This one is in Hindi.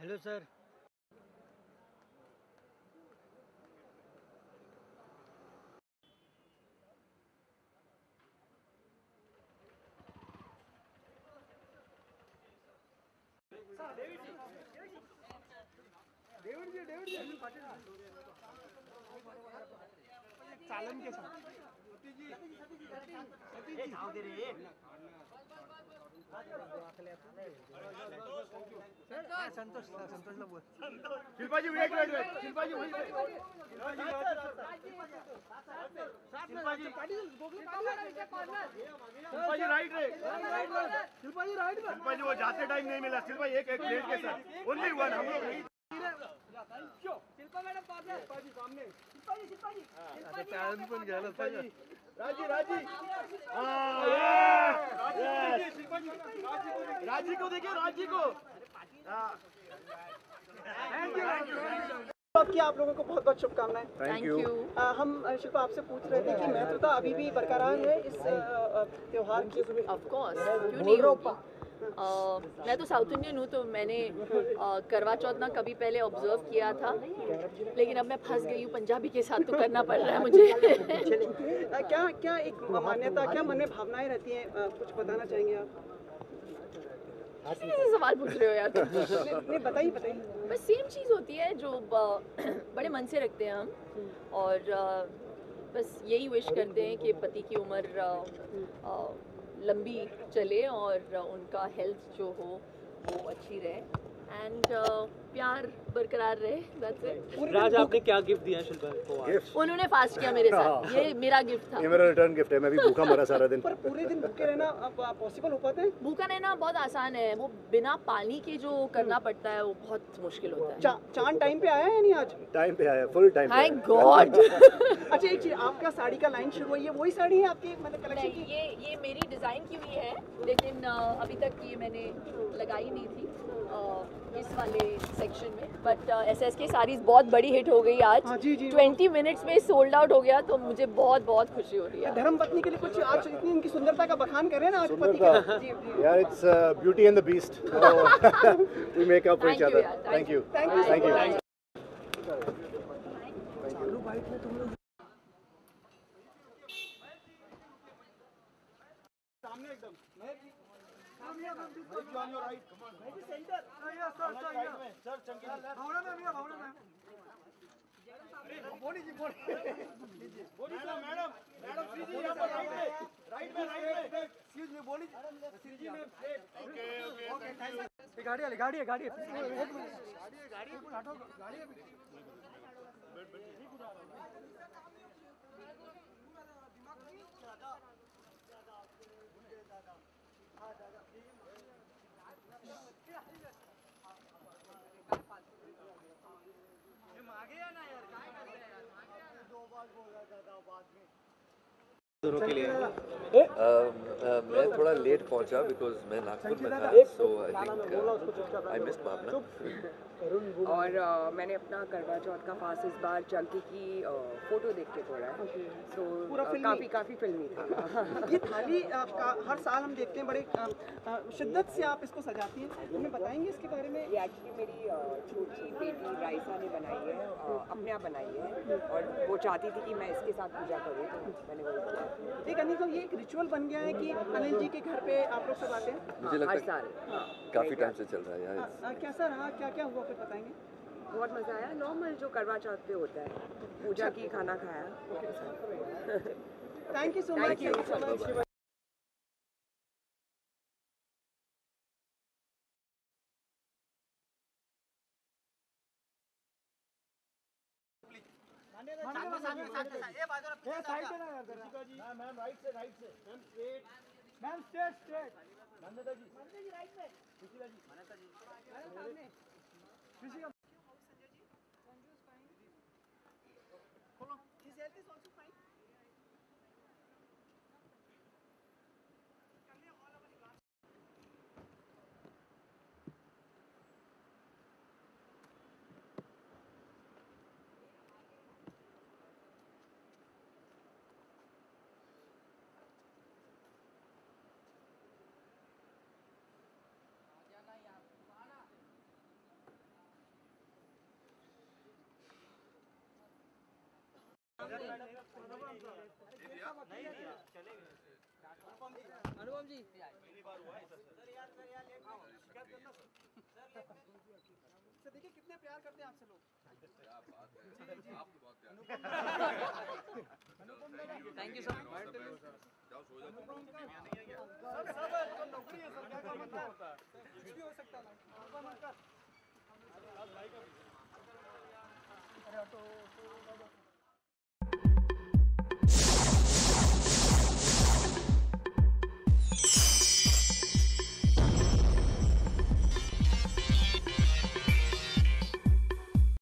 हेलो सर चालन के साथ संतोष संतोषला बोल Shilpaji wait wait wait Shilpaji वहीं पे शिल्पाजी पाटील गोगले शिल्पाजी राइट रे शिल्पाजी राइट में शिल्पाजी वो जाते टाइम नहीं मिला शिल्पाजी एक एक प्लेट के साथ ओनली वन हम लोग शिल्पा मैडम पापा शिल्पाजी सामने शिल्पाजी शिल्पाजी शिल्पाजी टैलेंट पण गेला पाहिजे राजी राजी हां शिल्पाजी राजी को देखिए राजी को थैंक यू आपकी आप लोगों को बहुत बहुत शुभकामनाएं थैंक यू हम शिल्पा आपसे पूछ रहे थे कि महत्वता अभी भी बरकरार है इस त्योहार की ऑफ कोर्स क्यों नहीं रोपा मैं तो साउथ इंडियन हूँ तो मैंने करवा चौथ ना कभी पहले ऑब्जर्व किया था लेकिन अब मैं फंस गई हूँ पंजाबी के साथ तो करना पड़ रहा है मुझे क्या क्या एक मान्यता क्या मन में भावनाएं रहती हैं कुछ बताना चाहेंगे आप सवाल पूछ रहे हो यार नहीं बताइए बताइए बस सेम चीज़ होती है जो बड़े मन से रखते हैं हम और बस यही विश करते हैं कि पति की उम्र लंबी चले और उनका हेल्थ जो हो वो अच्छी रहे एंड प्यार बरकरार रहे राज आपने क्या गिफ्ट दिया शिल्पा को उन्होंने फास्ट किया मेरे साथ ये मेरा गिफ्ट था ये मेरा रिटर्न गिफ्ट है मैं भी भूखा मरा सारा दिन पर पूरे दिन भूखे रहना अब पॉसिबल हो पाता है भूखा रहना बहुत आसान है वो बिना पानी के जो करना पड़ता है वो बहुत मुश्किल होता है चांद टाइम पे आया है नहीं आज टाइम पे आया फुल टाइम थैंक गॉड अच्छा एक चीज आपका साड़ी का लाइन शुरू हुई है वही साड़ी है आपकी मतलब कलेक्शन की ये मेरी डिजाइन की हुई है लेकिन अभी तक ये मैंने लगाई नहीं थी इस वाले सेक्शन में बट एसएसके साड़ीज बहुत बड़ी हिट हो गई आज 20 मिनट्स में सोल्ड आउट हो गया तो मुझे बहुत बहुत खुशी हो रही है धर्म पत्नी के लिए कुछ आज इतनी इनकी सुंदरता का बखान कर रहे हैं ना आज पति का जी यार it's beauty and the beast we make up for each other thank you thank you चालू बाइक में तुम लोग सामने एकदम दोनों के लिए मैं थोड़ा लेट पहुंचा बिकॉज मैं नागपुर में था सो आई थिंक आई मिस्ड भावना और मैंने अपना करवा चौथ का फास्ट इस बार चलती की फोटो देख के तोड़ा है सो काफ़ी फिल्मी था ये थाली आपका हर साल हम देखते हैं बड़े शिद्दत से आप इसको सजाती हैं हमें बताएंगे इसके बारे में ये एक्चुअली मेरी छोटी बेटी राइसा ने बनाई है अपने आप बनाई है और वो चाहती थी कि मैं इसके साथ पूजा करूँ मैंने वो किया एक अनिल तो ये एक रिचुअल बन गया है कि अनिल जी के घर पे आप लोग सब आते हैं मुझे लगता है काफी टाइम से चल रहा है यार कैसा रहा क्या क्या हुआ फिर बताएंगे बहुत मजा आया नॉर्मल जो करवा चौथ पे होता है पूजा की खाना खाया thank you so much ma'am right से ma'am straight straight Manyata ji right में सुशीला जी मान्यता जी सामने सुशीला खोलो किससे सोचो फाइन अनुपम जी पहली बार हुआ है सर। देखिए कितने प्यार करते हैं आपसे लोग। Thank you sir.